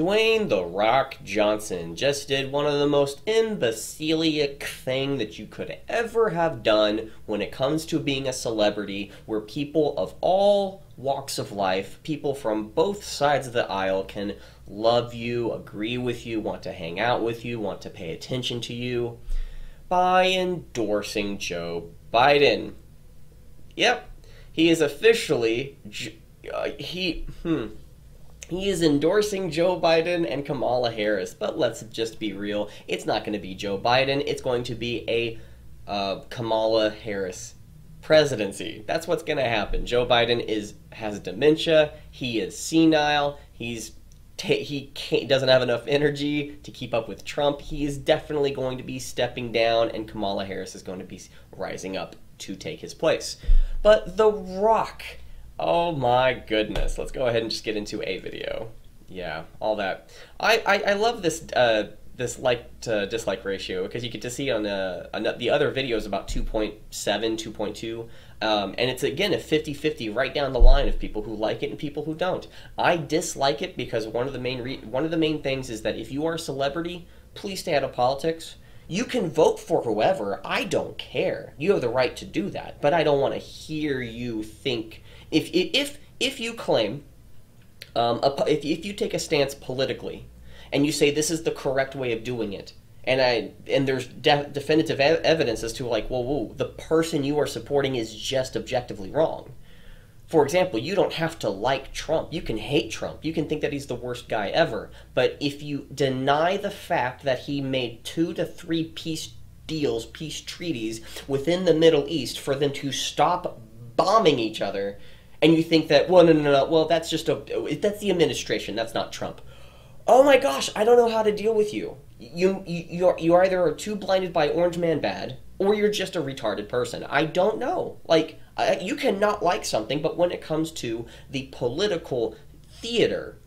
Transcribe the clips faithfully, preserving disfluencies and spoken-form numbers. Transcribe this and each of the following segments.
Dwayne "The Rock" Johnson just did one of the most imbecilic thing that you could ever have done when it comes to being a celebrity, where people of all walks of life, people from both sides of the aisle can love you, agree with you, want to hang out with you, want to pay attention to you, by endorsing Joe Biden. Yep, he is officially, uh, he, hmm. He is endorsing Joe Biden and Kamala Harris, but let's just be real. It's not going to be Joe Biden. It's going to be a uh, Kamala Harris presidency. That's what's going to happen. Joe Biden is has dementia. He is senile. He's he can't, doesn't have enough energy to keep up with Trump. He is definitely going to be stepping down, and Kamala Harris is going to be rising up to take his place. But The Rock... oh my goodness, let's go ahead and just get into a video. Yeah, all that. I, I, I love this uh, this like to dislike ratio, because you get to see on, uh, on the other videos about two point seven, two point two, um, and it's again a fifty fifty right down the line of people who like it and people who don't. I dislike it because one of the main re one of the main things is that if you are a celebrity, please stay out of politics. You can vote for whoever. I don't care. You have the right to do that, but I don't want to hear you think. If if if you claim, um, a, if if you take a stance politically, and you say this is the correct way of doing it, and I and there's de definitive ev evidence as to like, well, whoa, the person you are supporting is just objectively wrong. For example, you don't have to like Trump. You can hate Trump. You can think that he's the worst guy ever. But if you deny the fact that he made two to three peace deals, peace treaties within the Middle East for them to stop bombing each other, and you think that, well, no, no, no, well, that's just a, that's the administration. That's not Trump. Oh my gosh, I don't know how to deal with you. You, you, you're, you either are too blinded by Orange Man Bad, or you're just a retarded person. I don't know. Like, you cannot like something, but when it comes to the political theater,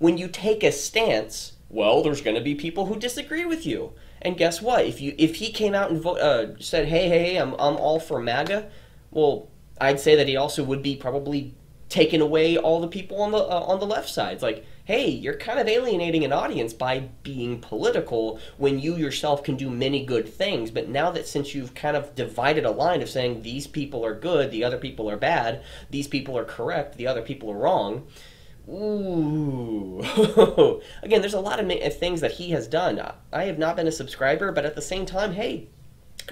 when you take a stance, well, there's going to be people who disagree with you. And guess what? If you if he came out and vote, uh, said, hey, hey, hey, I'm, I'm all for MAGA, well, I'd say that he also would be probably taking away all the people on the, uh, on the left side. It's like, hey, you're kind of alienating an audience by being political when you yourself can do many good things. But now that since you've kind of divided a line of saying these people are good, the other people are bad, these people are correct, the other people are wrong, ooh. Again, there's a lot of things that he has done. I have not been a subscriber, but at the same time, hey,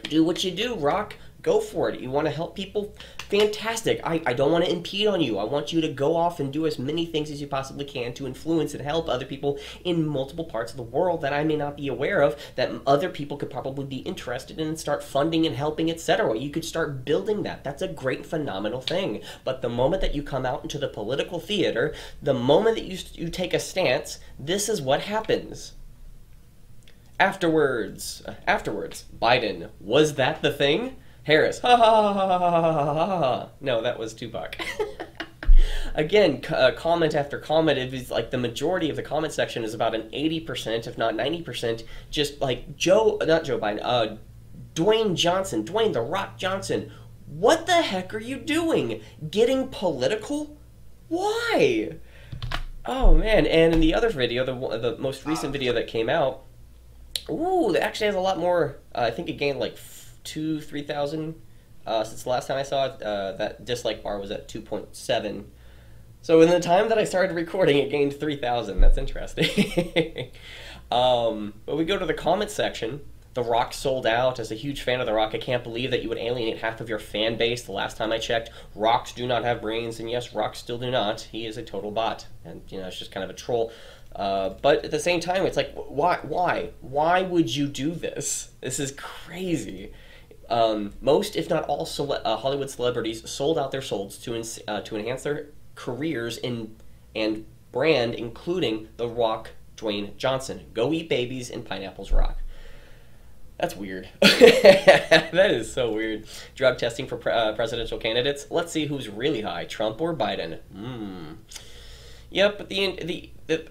do what you do, Rock. Go for it. You want to help people? Fantastic. I, I don't want to impede on you. I want you to go off and do as many things as you possibly can to influence and help other people in multiple parts of the world that I may not be aware of, that other people could probably be interested in and start funding and helping, et cetera. You could start building that. That's a great, phenomenal thing. But the moment that you come out into the political theater, the moment that you, you take a stance, this is what happens. Afterwards, afterwards, Biden, was that the thing? Harris, ha ha ha ha ha ha ha ha. No, that was Tupac. Again, uh, comment after comment, it was like the majority of the comment section is about an eighty percent, if not ninety percent, just like Joe, not Joe Biden, uh, Dwayne Johnson, Dwayne "The Rock" Johnson. What the heck are you doing? Getting political? Why? Oh man, and in the other video, the, the most recent video that came out, ooh, that actually has a lot more, uh, I think it gained like two, three thousand. Uh, since the last time I saw it, uh, that dislike bar was at two point seven. So in the time that I started recording, it gained three thousand. That's interesting. um, but we go to the comment section. The Rock sold out. As a huge fan of The Rock, I can't believe that you would alienate half of your fan base. The last time I checked, Rocks do not have brains, and yes, Rocks still do not. He is a total bot, and you know it's just kind of a troll. Uh, but at the same time, it's like, why, why, why would you do this? This is crazy. Um, most, if not all, cele uh, Hollywood celebrities sold out their souls to uh, to enhance their careers in and brand, including The Rock, Dwayne Johnson. Go eat babies and pineapples, Rock. That's weird. That is so weird. Drug testing for pre uh, presidential candidates. Let's see who's really high, Trump or Biden. Hmm. Yep. But the the. the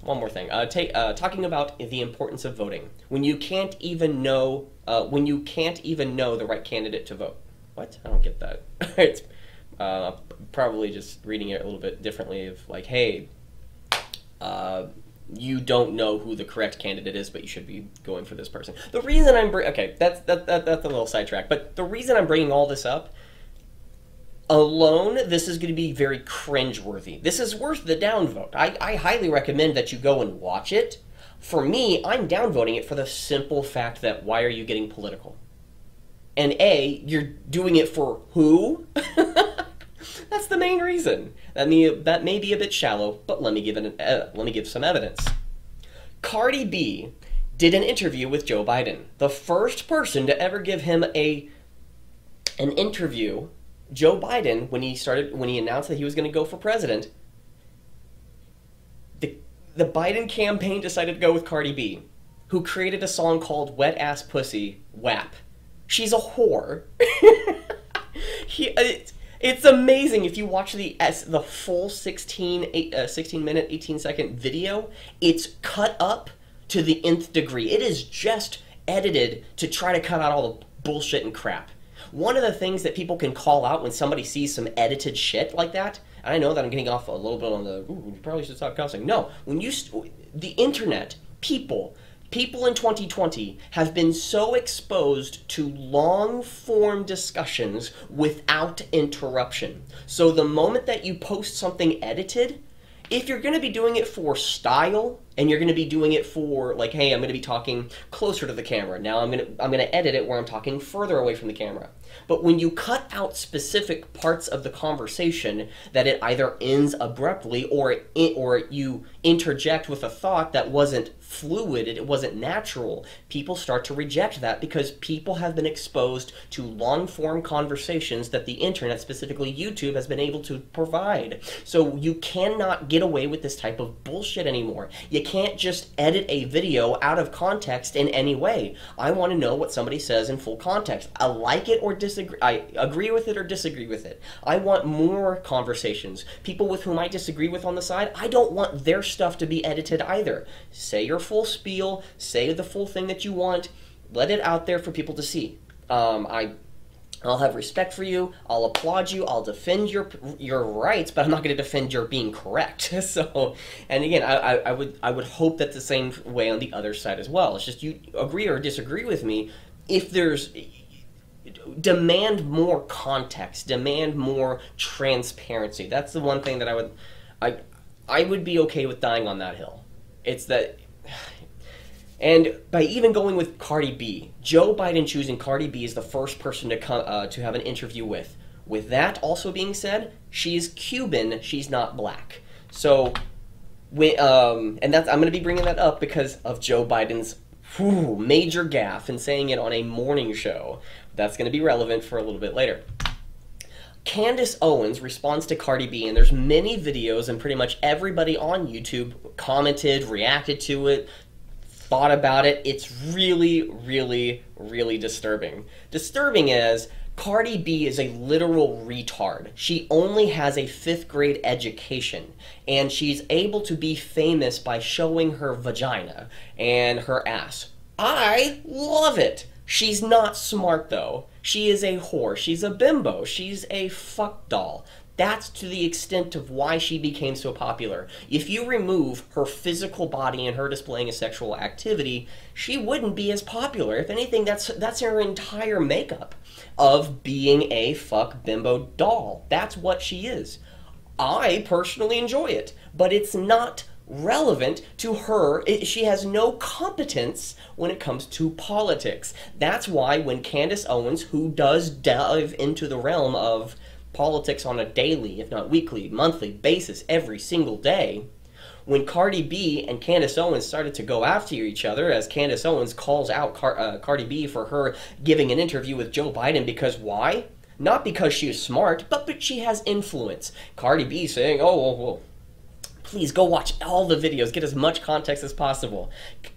One more thing. Uh, take, uh, talking about the importance of voting when you can't even know uh, when you can't even know the right candidate to vote. What? I don't get that. It's uh, probably just reading it a little bit differently. Of like, hey, uh, you don't know who the correct candidate is, but you should be going for this person. The reason I'm bringing... Okay, that's, that, that, that's a little sidetrack. But the reason I'm bringing all this up... Alone, this is going to be very cringeworthy. This is worth the downvote. I, I highly recommend that you go and watch it. For me, I'm downvoting it for the simple fact that why are you getting political? And A, you're doing it for who? That's the main reason. That may, that may be a bit shallow, but let me give it an, uh, let me give some evidence. Cardi B did an interview with Joe Biden. The first person to ever give him a an interview. Joe Biden, when he started, when he announced that he was going to go for president, the, the Biden campaign decided to go with Cardi B, who created a song called Wet Ass Pussy, W A P. She's a whore. he, it, it's amazing. If you watch the the full sixteen, eight, uh, sixteen minute, eighteen second video, it's cut up to the nth degree. It is just edited to try to cut out all the bullshit and crap. One of the things that people can call out when somebody sees some edited shit like that, and I know that I'm getting off a little bit on the, ooh, you probably should stop cussing. No, when you, st the internet, people, people in twenty twenty have been so exposed to long-form discussions without interruption. So the moment that you post something edited, if you're going to be doing it for style, and you're going to be doing it for, like, hey, I'm going to be talking closer to the camera. Now I'm going to I'm going to edit it where I'm talking further away from the camera. But when you cut out specific parts of the conversation that it either ends abruptly or it, or you interject with a thought that wasn't fluid, it wasn't natural, people start to reject that because people have been exposed to long-form conversations that the internet, specifically YouTube, has been able to provide. So you cannot get away with this type of bullshit anymore. You can't just edit a video out of context in any way. I want to know what somebody says in full context. I like it or disagree. I agree with it or disagree with it. I want more conversations. People with whom I disagree with on the side, I don't want their stuff to be edited either. Say your full spiel, say the full thing that you want, let it out there for people to see. Um, I, I'll have respect for you, I'll applaud you, I'll defend your your rights, but I'm not going to defend your being correct. So, and again, I, I, I would I would hope that the same way on the other side as well. It's just you agree or disagree with me. If there's... Demand more context, demand more transparency. That's the one thing that I would... I, I would be okay with dying on that hill. It's that... And by even going with Cardi B, Joe Biden choosing Cardi B is the first person to come, uh, to have an interview with. With that also being said, she is Cuban, she's not black. So, we, um, and that's, I'm going to be bringing that up because of Joe Biden's whew, major gaffe and saying it on a morning show. That's going to be relevant for a little bit later. Candace Owens responds to Cardi B, and there's many videos, and pretty much everybody on YouTube commented, reacted to it, thought about it. It's really, really, really disturbing. Disturbing is Cardi B is a literal retard. She only has a fifth grade education, and she's able to be famous by showing her vagina and her ass. I love it. She's not smart, though. She is a whore. She's a bimbo. She's a fuck doll. That's to the extent of why she became so popular. If you remove her physical body and her displaying a sexual activity, she wouldn't be as popular. If anything, that's that's her entire makeup of being a fuck bimbo doll. That's what she is. I personally enjoy it, but it's not relevant to her. It, she has no competence when it comes to politics. That's why when Candace Owens, who does dive into the realm of politics on a daily, if not weekly, monthly basis every single day, when Cardi B and Candace Owens started to go after each other, as Candace Owens calls out Car uh, Cardi B for her giving an interview with Joe Biden because why? Not because she is smart, but, but she has influence. Cardi B saying, oh, whoa, whoa. Please go watch all the videos, get as much context as possible.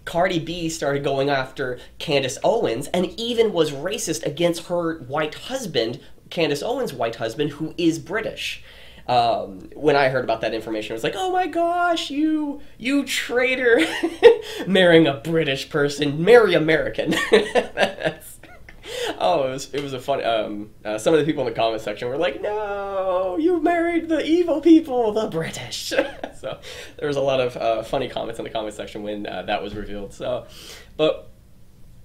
Cardi B started going after Candace Owens and even was racist against her white husband, Candace Owens' white husband, who is British. Um, when I heard about that information, I was like, oh my gosh, you, you traitor. Marrying a British person, marry American. That's, Oh, it was it was a funny. Um, uh, some of the people in the comment section were like, "No, you married the evil people, the British." So there was a lot of uh, funny comments in the comment section when uh, that was revealed. So, but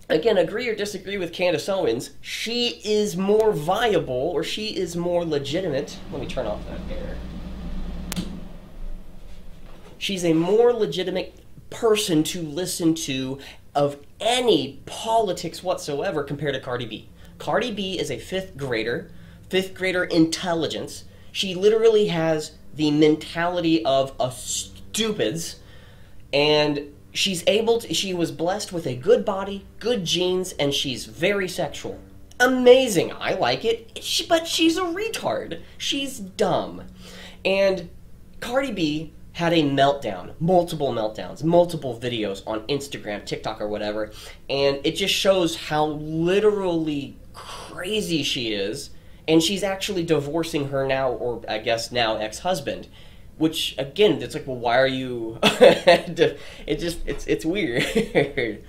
again, agree or disagree with Candace Owens, she is more viable, or she is more legitimate. Let me turn off that air. She's a more legitimate person to listen to of any politics whatsoever compared to Cardi B. Cardi B is a fifth grader, fifth grader intelligence. She literally has the mentality of a stupids, and she's able to, she was blessed with a good body, good genes, and she's very sexual. Amazing, I like it, but she's a retard. She's dumb. And Cardi B had a meltdown, multiple meltdowns, multiple videos on Instagram, TikTok, or whatever, and it just shows how literally crazy she is, and she's actually divorcing her now, or I guess now ex-husband. Which, again, it's like, well, why are you... it just, it's, it's weird. it,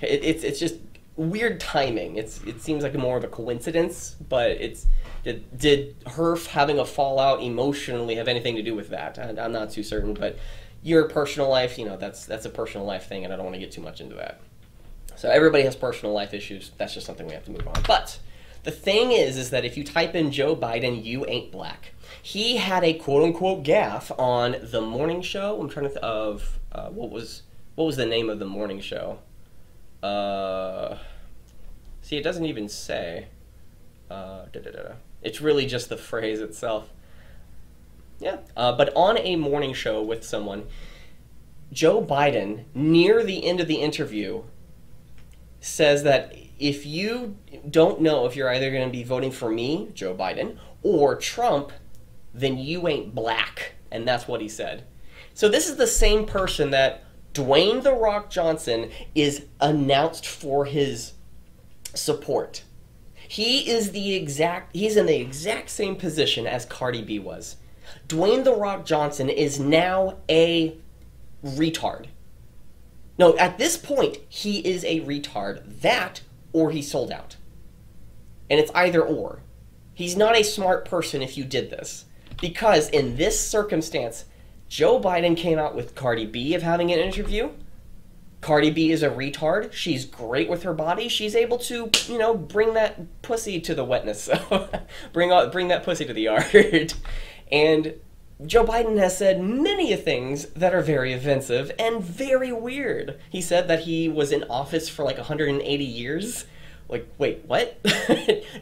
it's, it's just weird timing. It's, it seems like more of a coincidence, but it's... Did, did her having a fallout emotionally have anything to do with that? I, I'm not too certain, but your personal life, you know, that's, that's a personal life thing, and I don't want to get too much into that. So everybody has personal life issues. That's just something we have to move on. But the thing is, is that if you type in Joe Biden, you ain't black. He had a quote-unquote gaffe on the morning show. I'm trying to think of uh, what was what was the name of the morning show. Uh, see, it doesn't even say. Uh, da, da, da, da. It's really just the phrase itself. Yeah, uh, but on a morning show with someone, Joe Biden, near the end of the interview, says that if you don't know if you're either going to be voting for me, Joe Biden, or Trump, then you ain't black. And that's what he said. So this is the same person that Dwayne "The Rock" Johnson is announced for his support. He is the exact, he's in the exact same position as Cardi B was. Dwayne "The Rock" Johnson is now a retard. No, at this point, he is a retard. That, or he sold out. And it's either or. He's not a smart person if you did this. Because in this circumstance, Joe Biden came out with Cardi B of having an interview. Cardi B is a retard. She's great with her body. She's able to, you know, bring that pussy to the wetness. So bring all, bring that pussy to the yard. And Joe Biden has said many things that are very offensive and very weird. He said that he was in office for like one hundred eighty years. Like, wait, what?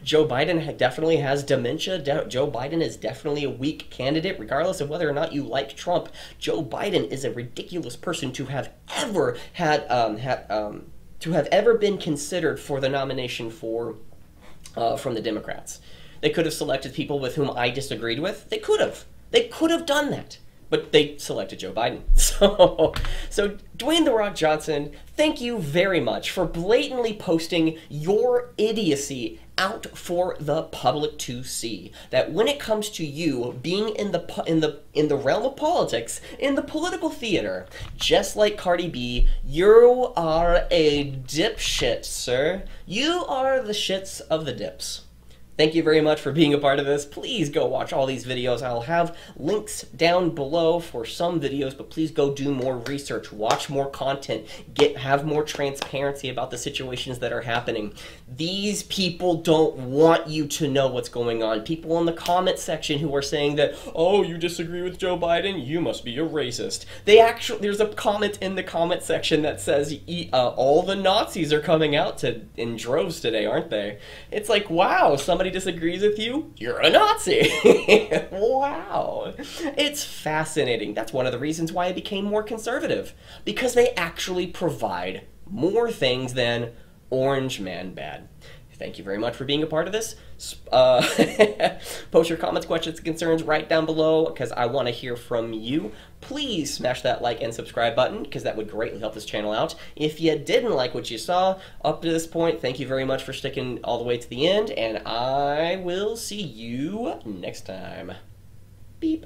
Joe Biden definitely has dementia. De- Joe Biden is definitely a weak candidate, regardless of whether or not you like Trump. Joe Biden is a ridiculous person to have ever had, um, had um, to have ever been considered for the nomination for uh, from the Democrats. They could have selected people with whom I disagreed with. They could have. They could have done that. But they selected Joe Biden. So, so Dwayne "The Rock" Johnson, thank you very much for blatantly posting your idiocy out for the public to see. That when it comes to you being in the in the in the realm of politics, in the political theater, just like Cardi B, you are a dipshit, sir. You are the shits of the dips. Thank you very much for being a part of this. Please go watch all these videos. I'll have links down below for some videos, but please go do more research, watch more content, get have more transparency about the situations that are happening. These people don't want you to know what's going on. People in the comment section who are saying that, oh, you disagree with Joe Biden? You must be a racist. They actually, there's a comment in the comment section that says, uh, all the Nazis are coming out to in droves today, aren't they? It's like, wow, somebody disagrees with you, you're a Nazi. Wow. It's fascinating. That's one of the reasons why I became more conservative, because they actually provide more things than orange man bad. Thank you very much for being a part of this. Uh, post your comments, questions, concerns right down below, because I want to hear from you. Please smash that like and subscribe button, because that would greatly help this channel out. If you didn't like what you saw up to this point, thank you very much for sticking all the way to the end, and I will see you next time. Beep.